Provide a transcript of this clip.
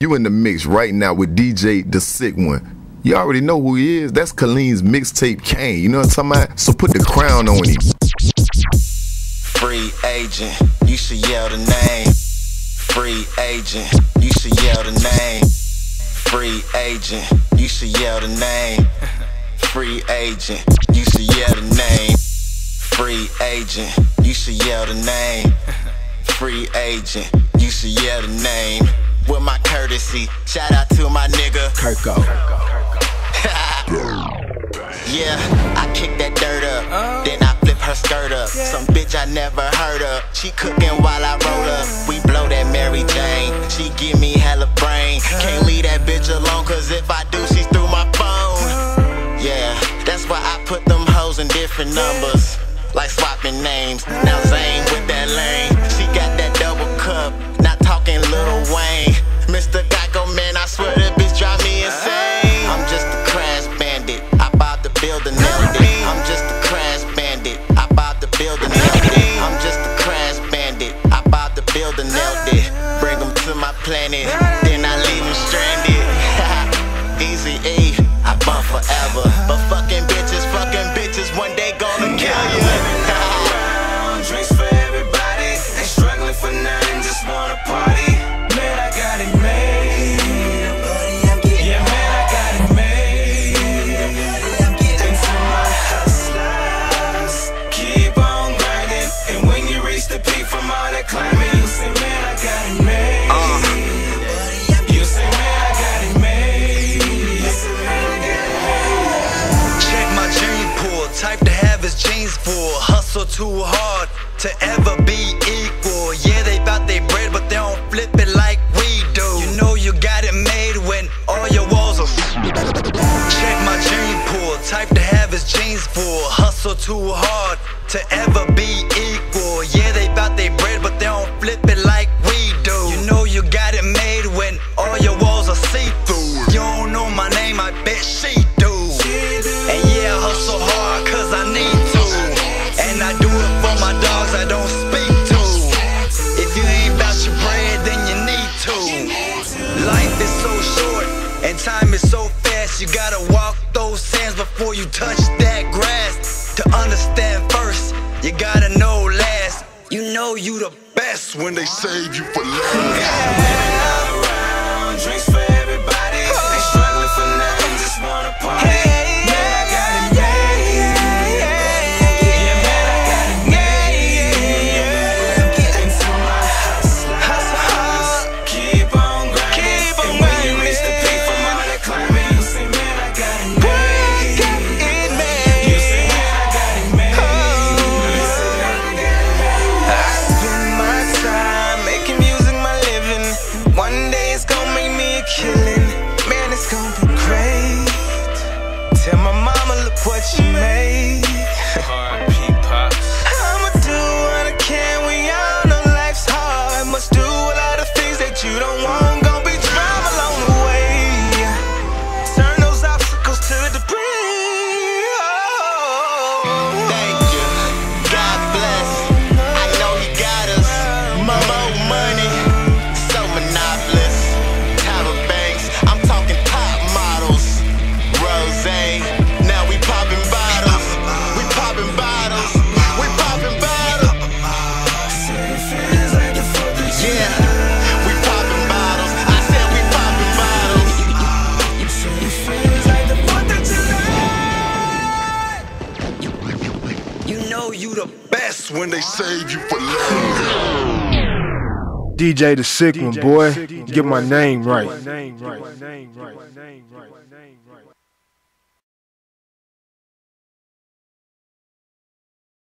You in the mix right now with DJ the Sick One. You already know who he is. That's Kaleen's mixtape Kane. You know what I'm talking about? So put the crown on him. Free agent, you should yell the name. Free agent, you should yell the name. Free agent, you should yell the name. Free agent, you should yell the name. Free agent, you should yell the name. Free agent, you should yell the name. With my courtesy, shout out to my nigga Kirko. Yeah, I kick that dirt up, then I flip her skirt up. Some bitch I never heard of, she cooking while I roll up. We blow that Mary Jane, she give me hella brain. Can't leave that bitch alone, cause if I do, she's through my phone. Yeah, that's why I put them hoes in different numbers, like swapping names. Now Zane with that lane, she got that double cup, not talking Lil Wayne. Mr. Geico, man, I swear that bitch drive me insane. I'm just a crash bandit, I bought the building every day. I'm just a crash bandit, I bought the building every day. I'm just a crash bandit, I bought the building every day. Bring them to my planet, then I leave them stranded. Easy E, I bump forever. But fucking bitches, one day gonna kill you. Drinks for everybody, they struggling for nothing, just wanna party. Man, I got it made. Hustle too hard to ever be equal. Yeah, they bout they bread, but they don't flip it like we do. You know you got it made when all your walls are check my gene pool, type to have his jeans full. Hustle too hard to ever be equal. Yeah, they bout they bread, but they don't flip it like we do. You know you got it made when all your walls are see-through. You don't know my name, I bet she do. And yeah, I hustle hard cause I need to. And I do it for my dogs I don't speak to. If you ain't about your bread, then you need to. Life is so short, and time is so fast. You gotta walk those sands before you touch that grass. To understand first, you gotta know last. You know you the best when they save you for last. All around, drinks for everybody. They struggling for nothing, just wanna party. When they save you for love. DJ the Sick One, boy. Get my name right.